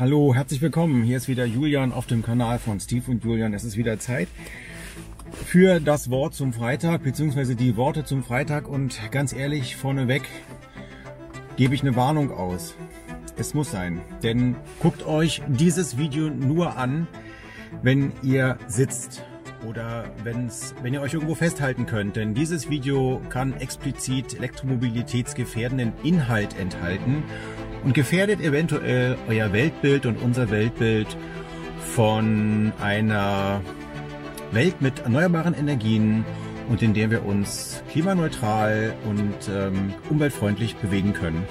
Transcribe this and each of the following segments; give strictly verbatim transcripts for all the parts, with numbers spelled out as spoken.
Hallo, herzlich willkommen. Hier ist wieder Julian auf dem Kanal von Steve und Julian. Es ist wieder Zeit für das Wort zum Freitag, beziehungsweise die Worte zum Freitag. Und ganz ehrlich, vorneweg gebe ich eine Warnung aus. Es muss sein, denn guckt euch dieses Video nur an, wenn ihr sitzt oder wenn's, wenn ihr euch irgendwo festhalten könnt. Denn dieses Video kann explizit elektromobilitätsgefährdenden Inhalt enthalten und gefährdet eventuell euer Weltbild und unser Weltbild von einer Welt mit erneuerbaren Energien und in der wir uns klimaneutral und ähm, umweltfreundlich bewegen können.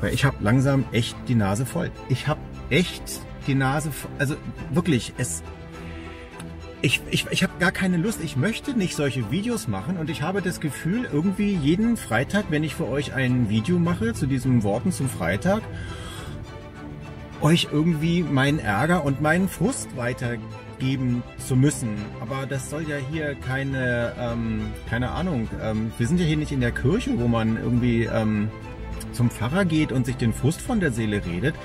Weil ich habe langsam echt die Nase voll. Ich habe echt die Nase voll. Also wirklich, es... Ich, ich, ich habe gar keine Lust, ich möchte nicht solche Videos machen und ich habe das Gefühl, irgendwie jeden Freitag, wenn ich für euch ein Video mache zu diesen Worten zum Freitag, euch irgendwie meinen Ärger und meinen Frust weitergeben zu müssen. Aber das soll ja hier keine, ähm, keine Ahnung, ähm, wir sind ja hier nicht in der Kirche, wo man irgendwie ähm, zum Pfarrer geht und sich den Frust von der Seele redet.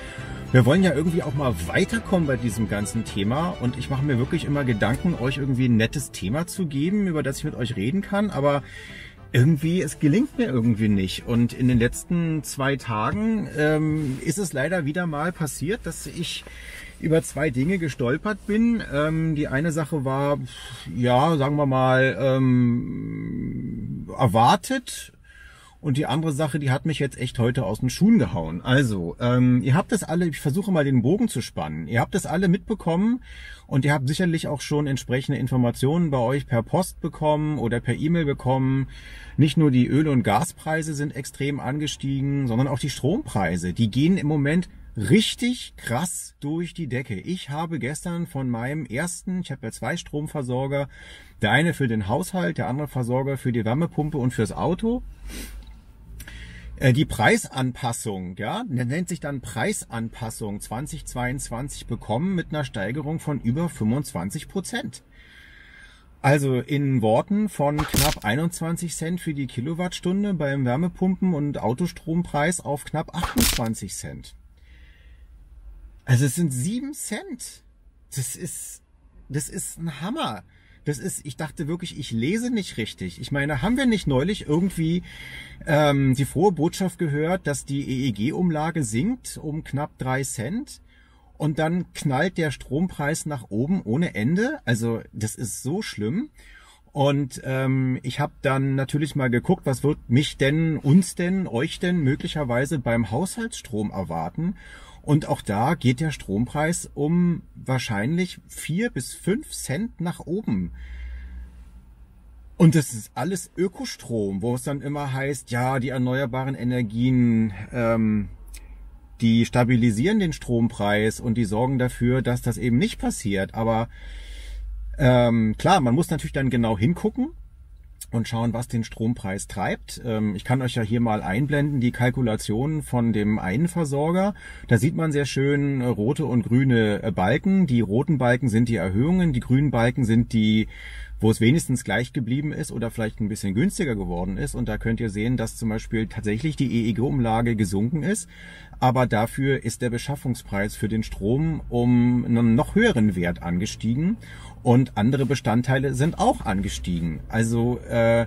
Wir wollen ja irgendwie auch mal weiterkommen bei diesem ganzen Thema und ich mache mir wirklich immer Gedanken, euch irgendwie ein nettes Thema zu geben, über das ich mit euch reden kann, aber irgendwie, es gelingt mir irgendwie nicht. Und in den letzten zwei Tagen ähm, ist es leider wieder mal passiert, dass ich über zwei Dinge gestolpert bin. Ähm, die eine Sache war, ja, sagen wir mal, ähm, erwartet. Und die andere Sache, die hat mich jetzt echt heute aus den Schuhen gehauen. Also, ähm, ihr habt das alle, ich versuche mal den Bogen zu spannen, ihr habt das alle mitbekommen und ihr habt sicherlich auch schon entsprechende Informationen bei euch per Post bekommen oder per E-Mail bekommen. Nicht nur die Öl- und Gaspreise sind extrem angestiegen, sondern auch die Strompreise. Die gehen im Moment richtig krass durch die Decke. Ich habe gestern von meinem ersten, ich habe ja zwei Stromversorger, der eine für den Haushalt, der andere Versorger für die Wärmepumpe und fürs Auto. Die Preisanpassung, ja, nennt sich dann Preisanpassung zweitausendzweiundzwanzig bekommen mit einer Steigerung von über fünfundzwanzig Prozent. Also in Worten von knapp einundzwanzig Cent für die Kilowattstunde beim Wärmepumpen- und Autostrompreis auf knapp achtundzwanzig Cent. Also es sind sieben Cent. Das ist, das ist ein Hammer. Das ist, ich dachte wirklich, ich lese nicht richtig. Ich meine, haben wir nicht neulich irgendwie ähm, die frohe Botschaft gehört, dass die E E G-Umlage sinkt um knapp drei Cent und dann knallt der Strompreis nach oben ohne Ende? Also das ist so schlimm. Und ähm, ich habe dann natürlich mal geguckt, was wird mich denn, uns denn, euch denn möglicherweise beim Haushaltsstrom erwarten. Und auch da geht der Strompreis um wahrscheinlich vier bis fünf Cent nach oben. Und das ist alles Ökostrom, wo es dann immer heißt, ja, die erneuerbaren Energien, ähm, die stabilisieren den Strompreis und die sorgen dafür, dass das eben nicht passiert. Aber ähm, klar, man muss natürlich dann genau hingucken und schauen, was den Strompreis treibt. Ich kann euch ja hier mal einblenden, die Kalkulationen von dem einen Versorger. Da sieht man sehr schön rote und grüne Balken. Die roten Balken sind die Erhöhungen, die grünen Balken sind die, wo es wenigstens gleich geblieben ist oder vielleicht ein bisschen günstiger geworden ist. Und da könnt ihr sehen, dass zum Beispiel tatsächlich die E E G-Umlage gesunken ist. Aber dafür ist der Beschaffungspreis für den Strom um einen noch höheren Wert angestiegen. Und andere Bestandteile sind auch angestiegen. Also äh,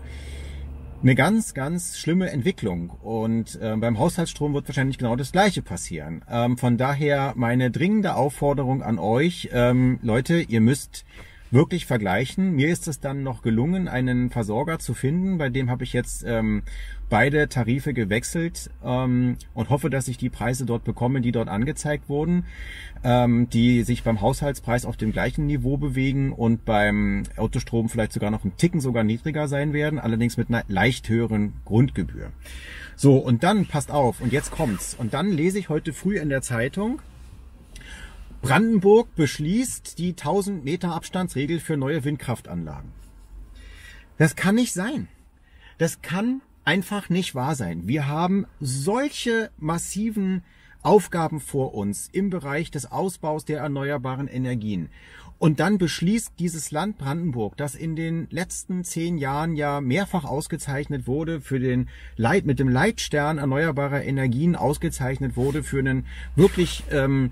eine ganz, ganz schlimme Entwicklung. Und äh, beim Haushaltsstrom wird wahrscheinlich genau das Gleiche passieren. Ähm, von daher meine dringende Aufforderung an euch, ähm, Leute, ihr müsst wirklich vergleichen. Mir ist es dann noch gelungen, einen Versorger zu finden. Bei dem habe ich jetzt ähm, beide Tarife gewechselt ähm, und hoffe, dass ich die Preise dort bekomme, die dort angezeigt wurden, ähm, die sich beim Haushaltspreis auf dem gleichen Niveau bewegen und beim Autostrom vielleicht sogar noch einen Ticken sogar niedriger sein werden, allerdings mit einer leicht höheren Grundgebühr. So, und dann, passt auf, und jetzt kommt's. Und dann lese ich heute früh in der Zeitung, Brandenburg beschließt die tausend Meter Abstandsregel für neue Windkraftanlagen. Das kann nicht sein. Das kann einfach nicht wahr sein. Wir haben solche massiven Aufgaben vor uns im Bereich des Ausbaus der erneuerbaren Energien. Und dann beschließt dieses Land Brandenburg, das in den letzten zehn Jahren ja mehrfach ausgezeichnet wurde, für den Leit, mit dem Leitstern erneuerbarer Energien ausgezeichnet wurde, für einen wirklich ähm,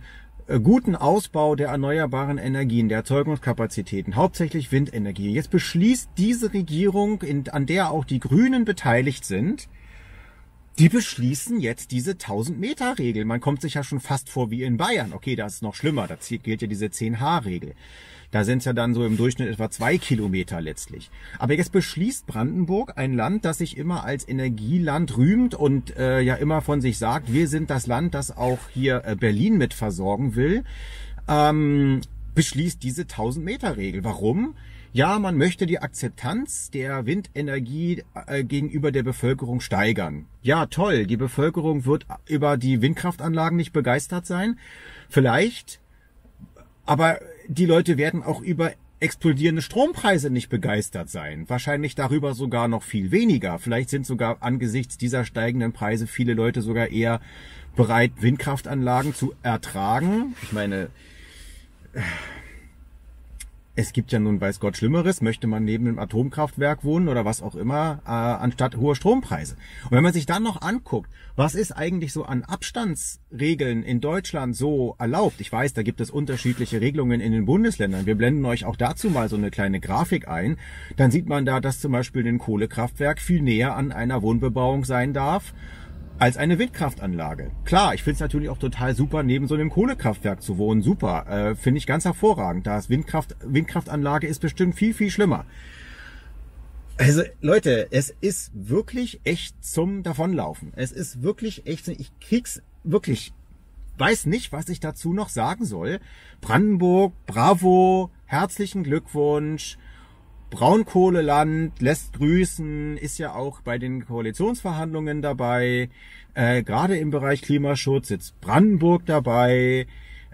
guten Ausbau der erneuerbaren Energien, der Erzeugungskapazitäten, hauptsächlich Windenergie. Jetzt beschließt diese Regierung, in, an der auch die Grünen beteiligt sind, die beschließen jetzt diese tausend-Meter-Regel. Man kommt sich ja schon fast vor wie in Bayern. Okay, da ist es noch schlimmer. Da gilt ja diese zehn H-Regel. Da sind es ja dann so im Durchschnitt etwa zwei Kilometer letztlich. Aber jetzt beschließt Brandenburg, ein Land, das sich immer als Energieland rühmt und äh, ja immer von sich sagt, wir sind das Land, das auch hier äh, Berlin mit versorgen will, ähm, beschließt diese tausend-Meter-Regel. Warum? Ja, man möchte die Akzeptanz der Windenergie äh, gegenüber der Bevölkerung steigern. Ja, toll, die Bevölkerung wird über die Windkraftanlagen nicht begeistert sein, vielleicht, aber die Leute werden auch über explodierende Strompreise nicht begeistert sein, wahrscheinlich darüber sogar noch viel weniger. Vielleicht sind sogar angesichts dieser steigenden Preise viele Leute sogar eher bereit, Windkraftanlagen zu ertragen. Ich meine... Äh, Es gibt ja nun, weiß Gott, Schlimmeres. Möchte man neben einem Atomkraftwerk wohnen oder was auch immer, äh, anstatt hoher Strompreise. Und wenn man sich dann noch anguckt, was ist eigentlich so an Abstandsregeln in Deutschland so erlaubt? Ich weiß, da gibt es unterschiedliche Regelungen in den Bundesländern. Wir blenden euch auch dazu mal so eine kleine Grafik ein. Dann sieht man da, dass zum Beispiel ein Kohlekraftwerk viel näher an einer Wohnbebauung sein darf als eine Windkraftanlage. Klar, ich finde es natürlich auch total super, neben so einem Kohlekraftwerk zu wohnen. Super, äh, finde ich ganz hervorragend. Das Windkraft, Windkraftanlage ist bestimmt viel, viel schlimmer. Also Leute, es ist wirklich echt zum Davonlaufen. Es ist wirklich echt, ich krieg's wirklich, weiß nicht, was ich dazu noch sagen soll. Brandenburg, bravo, herzlichen Glückwunsch. Braunkohleland lässt grüßen, ist ja auch bei den Koalitionsverhandlungen dabei. Äh, gerade im Bereich Klimaschutz sitzt Brandenburg dabei.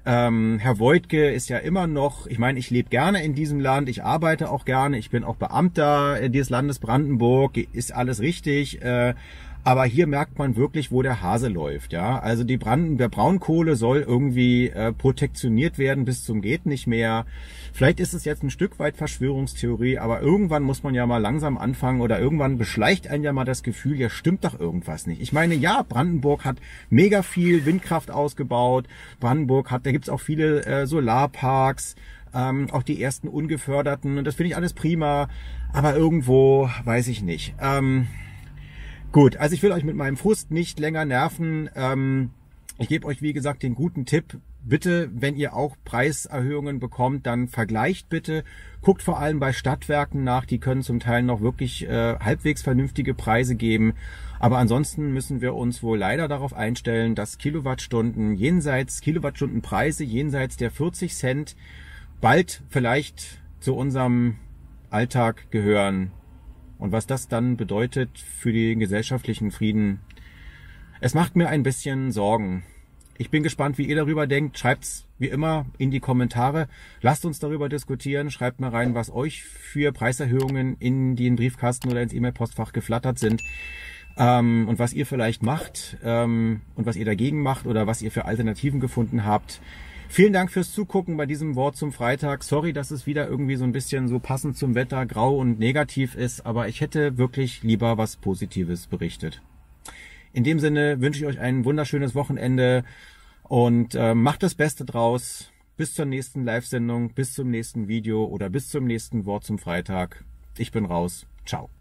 Ähm, Herr Woidke ist ja immer noch, ich meine, ich lebe gerne in diesem Land, ich arbeite auch gerne, ich bin auch Beamter des Landes Brandenburg, ist alles richtig. Äh, aber hier merkt man wirklich, wo der Hase läuft. Ja, also die Brand der Braunkohle soll irgendwie äh, protektioniert werden bis zum geht nicht mehr. Vielleicht ist es jetzt ein Stück weit Verschwörungstheorie, aber irgendwann muss man ja mal langsam anfangen oder irgendwann beschleicht einen ja mal das Gefühl, hier stimmt doch irgendwas nicht. Ich meine, ja, Brandenburg hat mega viel Windkraft ausgebaut. Brandenburg hat, da gibt's auch viele äh, Solarparks, ähm, auch die ersten ungeförderten. Und das finde ich alles prima, aber irgendwo weiß ich nicht. Ähm, gut, also ich will euch mit meinem Frust nicht länger nerven. Ähm, ich gebe euch, wie gesagt, den guten Tipp. Bitte, wenn ihr auch Preiserhöhungen bekommt, dann vergleicht bitte. Guckt vor allem bei Stadtwerken nach. Die können zum Teil noch wirklich äh, halbwegs vernünftige Preise geben. Aber ansonsten müssen wir uns wohl leider darauf einstellen, dass Kilowattstunden jenseits, Kilowattstundenpreise jenseits der vierzig Cent bald vielleicht zu unserem Alltag gehören. Und was das dann bedeutet für den gesellschaftlichen Frieden, es macht mir ein bisschen Sorgen. Ich bin gespannt, wie ihr darüber denkt. Schreibt's wie immer in die Kommentare. Lasst uns darüber diskutieren. Schreibt mal rein, was euch für Preiserhöhungen in den Briefkasten oder ins E-Mail-Postfach geflattert sind. Ähm, und was ihr vielleicht macht ähm, und was ihr dagegen macht oder was ihr für Alternativen gefunden habt. Vielen Dank fürs Zugucken bei diesem Wort zum Freitag. Sorry, dass es wieder irgendwie so ein bisschen so passend zum Wetter grau und negativ ist, aber ich hätte wirklich lieber was Positives berichtet. In dem Sinne wünsche ich euch ein wunderschönes Wochenende und äh, macht das Beste draus. Bis zur nächsten Live-Sendung, bis zum nächsten Video oder bis zum nächsten Wort zum Freitag. Ich bin raus. Ciao.